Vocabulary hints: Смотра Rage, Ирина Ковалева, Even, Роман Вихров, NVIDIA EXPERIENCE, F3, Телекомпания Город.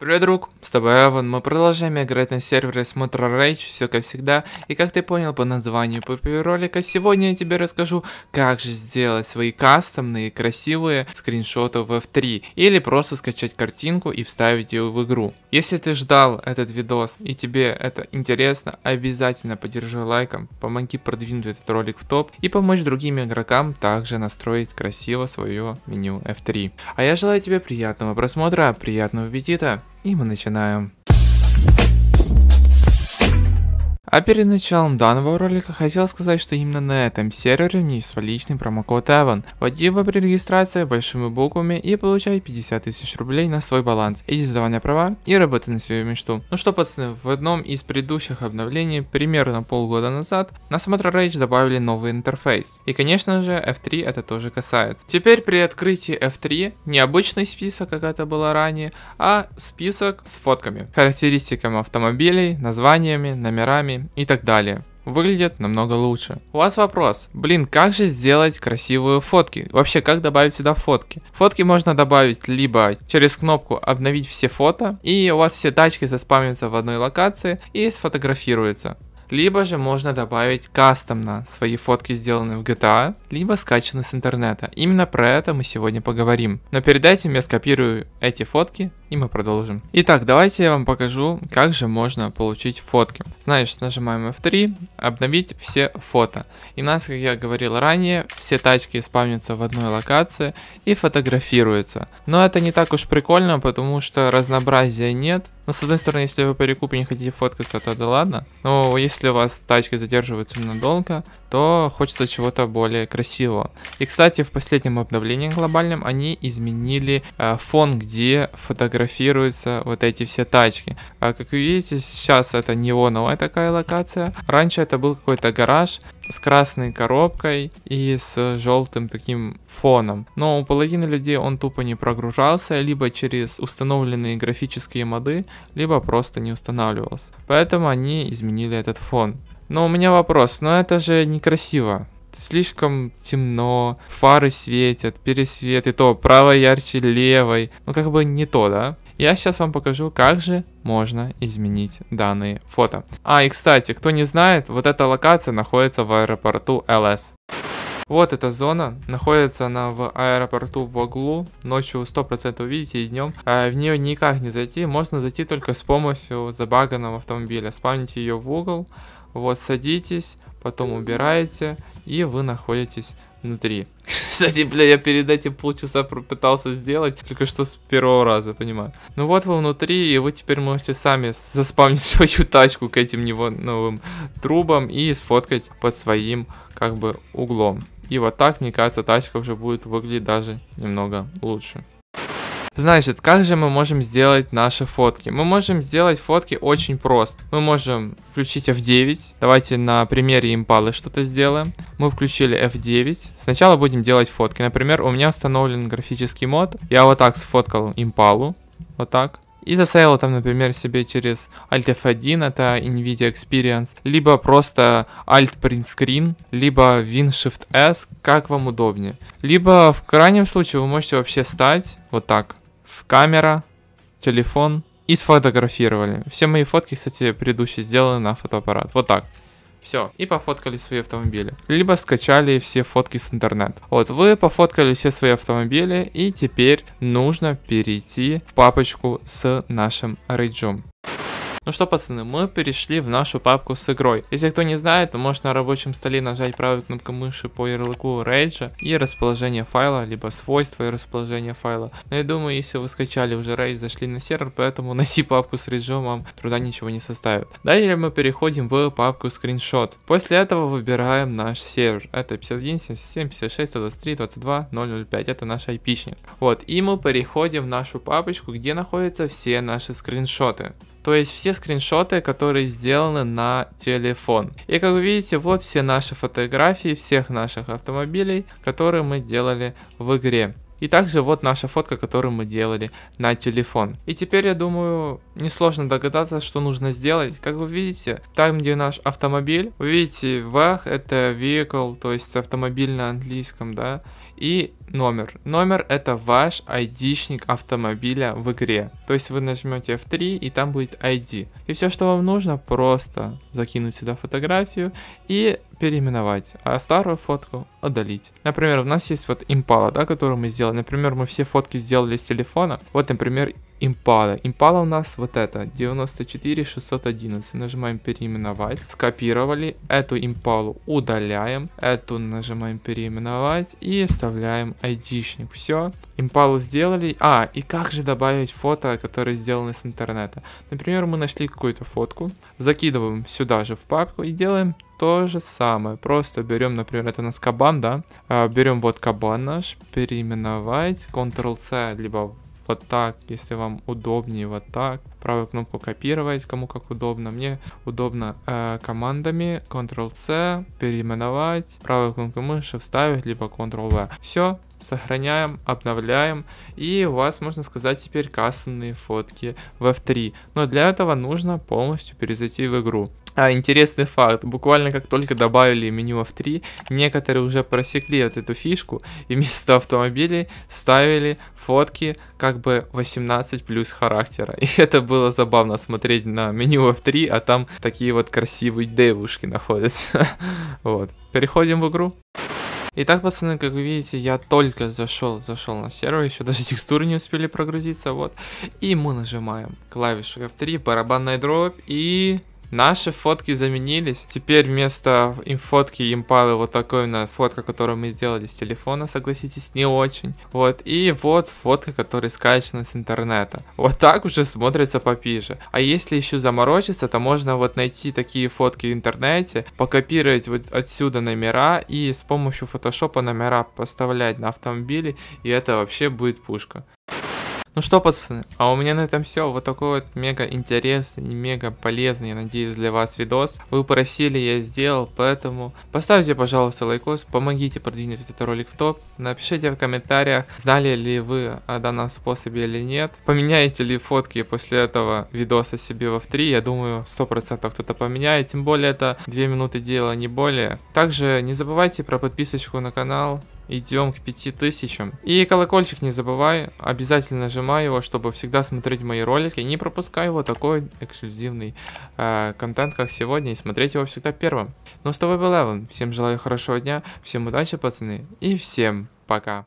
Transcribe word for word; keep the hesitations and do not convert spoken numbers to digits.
Привет, друг, с тобой Эван, мы продолжаем играть на сервере Смотра Rage, все как всегда, и как ты понял по названию ролика, сегодня я тебе расскажу, как же сделать свои кастомные красивые скриншоты в эф три, или просто скачать картинку и вставить ее в игру. Если ты ждал этот видос и тебе это интересно, обязательно поддержи лайком, помоги продвинуть этот ролик в топ и помочь другим игрокам также настроить красиво свое меню эф три. А я желаю тебе приятного просмотра, приятного аппетита. И мы начинаем. А перед началом данного ролика хотел сказать, что именно на этом сервере у меня есть свой личный промокод Эван. Вводи его при регистрации большими буквами и получай пятьдесят тысяч рублей на свой баланс. Иди сдавай на права и работай на свою мечту. Ну что, пацаны, в одном из предыдущих обновлений, примерно полгода назад, на Смотра Rage добавили новый интерфейс. И конечно же эф три это тоже касается. Теперь при открытии эф три не обычный список, как это было ранее, а список с фотками, характеристиками автомобилей, названиями, номерами и так далее. Выглядит намного лучше. У вас вопрос: блин, как же сделать красивые фотки? Вообще, как добавить сюда фотки? Фотки можно добавить либо через кнопку обновить все фото, и у вас все тачки заспамятся в одной локации и сфотографируются. Либо же можно добавить кастомно свои фотки, сделанные в джи ти эй, либо скачаны с интернета. Именно про это мы сегодня поговорим. Но перед этим я скопирую эти фотки и мы продолжим. Итак, давайте я вам покажу, как же можно получить фотки. Значит, нажимаем эф три, обновить все фото. И у нас, как я говорил ранее, все тачки спавнятся в одной локации и фотографируются. Но это не так уж прикольно, потому что разнообразия нет. Но с одной стороны, если вы по рекупе не хотите фоткаться, то да ладно. Но если у вас тачки задерживаются надолго, то хочется чего-то более красивого. И, кстати, в последнем обновлении глобальном они изменили э, фон, где фотографируются вот эти все тачки. А, как вы видите, сейчас это неоновая такая локация. Раньше это был какой-то гараж с красной коробкой и с желтым таким фоном. Но у половины людей он тупо не прогружался, либо через установленные графические моды, либо просто не устанавливался. Поэтому они изменили этот фон. Но у меня вопрос, но это же некрасиво. Слишком темно, фары светят, пересвет, и то правой ярче левой. Ну как бы не то, да? Я сейчас вам покажу, как же можно изменить данные фото. А, и кстати, кто не знает, вот эта локация находится в аэропорту эл эс. Вот эта зона, находится она в аэропорту в углу, ночью сто процентов увидите и днем, а в нее никак не зайти, можно зайти только с помощью забаганного автомобиля, спавните ее в угол, вот садитесь, потом убираете и вы находитесь внутри. Кстати, бля, я перед этим полчаса пытался сделать, только что с первого раза, понимаю. Ну вот вы внутри, и вы теперь можете сами заспавнить свою тачку к этим новым трубам и сфоткать под своим, как бы, углом. И вот так, мне кажется, тачка уже будет выглядеть даже немного лучше. Значит, как же мы можем сделать наши фотки? Мы можем сделать фотки очень просто. Мы можем включить эф девять. Давайте на примере импалы что-то сделаем. Мы включили эф девять. Сначала будем делать фотки. Например, у меня установлен графический мод. Я вот так сфоткал импалу. Вот так. И засейвил там, например, себе через альт эф один, это NVIDIA EXPERIENCE, либо просто альт принт скрин, либо вин шифт эс, как вам удобнее. Либо в крайнем случае вы можете вообще стать вот так, в камера, телефон и сфотографировали. Все мои фотки, кстати, предыдущие сделаны на фотоаппарат, вот так. Все, и пофоткали свои автомобили. Либо скачали все фотки с интернета. Вот, вы пофоткали все свои автомобили, и теперь нужно перейти в папочку с нашим рейджом. Ну что, пацаны, мы перешли в нашу папку с игрой. Если кто не знает, то можно на рабочем столе нажать правой кнопкой мыши по ярлыку Rage и расположение файла, либо свойства и расположение файла. Но я думаю, если вы скачали уже Rage, зашли на сервер, поэтому найти папку с Rage вам труда ничего не составит. Далее мы переходим в папку скриншот. После этого выбираем наш сервер. Это пятьдесят один, семьдесят семь, пятьдесят шесть, сто двадцать три, двадцать два, ноль ноль пять. Это наш айпишник. Вот, и мы переходим в нашу папочку, где находятся все наши скриншоты. То есть все скриншоты, которые сделаны на телефон. И как вы видите, вот все наши фотографии всех наших автомобилей, которые мы делали в игре. И также вот наша фотка, которую мы делали на телефон. И теперь, я думаю, несложно догадаться, что нужно сделать. Как вы видите, там, где наш автомобиль, вы видите ви эй джи, это vehicle, то есть автомобиль на английском, да. и номер. Номер — это ваш айдишник автомобиля в игре. То есть вы нажмете эф три, и там будет ай ди. И все, что вам нужно, просто закинуть сюда фотографию и переименовать, а старую фотку удалить. Например, у нас есть вот Impala, да, которую мы сделали. Например, мы все фотки сделали с телефона. Вот, например, Impala. Impala у нас вот это, девяносто четыре шестьсот одиннадцать. Нажимаем переименовать. Скопировали. Эту Impala удаляем. Эту нажимаем переименовать и вставляем айдишник. Все. Impala сделали. А, и как же добавить фото, которые сделаны с интернета? Например, мы нашли какую-то фотку. Закидываем сюда же в папку и делаем то же самое. Просто берем, например, это у нас кабан, да? Берем вот кабан наш. Переименовать. Ctrl-C, либо вот так, если вам удобнее, вот так. Правую кнопку копировать, кому как удобно. Мне удобно э, командами Ctrl-C, переименовать, правую кнопку мыши вставить, либо Ctrl-V. Все, сохраняем, обновляем. И у вас, можно сказать, теперь кастомные фотки в эф три. Но для этого нужно полностью перезайти в игру. А, интересный факт, буквально как только добавили меню эф три, некоторые уже просекли вот эту фишку и вместо автомобилей ставили фотки как бы восемнадцать плюс характера. И это было забавно смотреть на меню эф три, а там такие вот красивые девушки находятся. Вот, переходим в игру. Итак, пацаны, как вы видите, я только зашел, зашел на сервер, еще даже текстуры не успели прогрузиться, вот. И мы нажимаем клавишу эф три, барабанная дробь и... Наши фотки заменились. Теперь вместо фотки Impala вот такой у нас фотка, которую мы сделали с телефона, согласитесь, не очень. Вот, и вот фотка, которая скачана с интернета. Вот так уже смотрится попиже. А если еще заморочиться, то можно вот найти такие фотки в интернете, покопировать вот отсюда номера и с помощью фотошопа номера поставлять на автомобили, и это вообще будет пушка. Ну что, пацаны, а у меня на этом все. Вот такой вот мега интересный, мега полезный, я надеюсь, для вас видос. Вы просили, я сделал, поэтому поставьте, пожалуйста, лайкос, помогите продвинуть этот ролик в топ. Напишите в комментариях, знали ли вы о данном способе или нет. Поменяете ли фотки после этого видоса себе в эф три, я думаю, сто процентов кто-то поменяет. Тем более, это две минуты дела, не более. Также не забывайте про подписочку на канал. Идем к пяти тысячам. И колокольчик не забывай. Обязательно нажимай его, чтобы всегда смотреть мои ролики. И не пропускай вот такой эксклюзивный э, контент, как сегодня. И смотреть его всегда первым. Ну, с тобой был Эван. Всем желаю хорошего дня. Всем удачи, пацаны. И всем пока.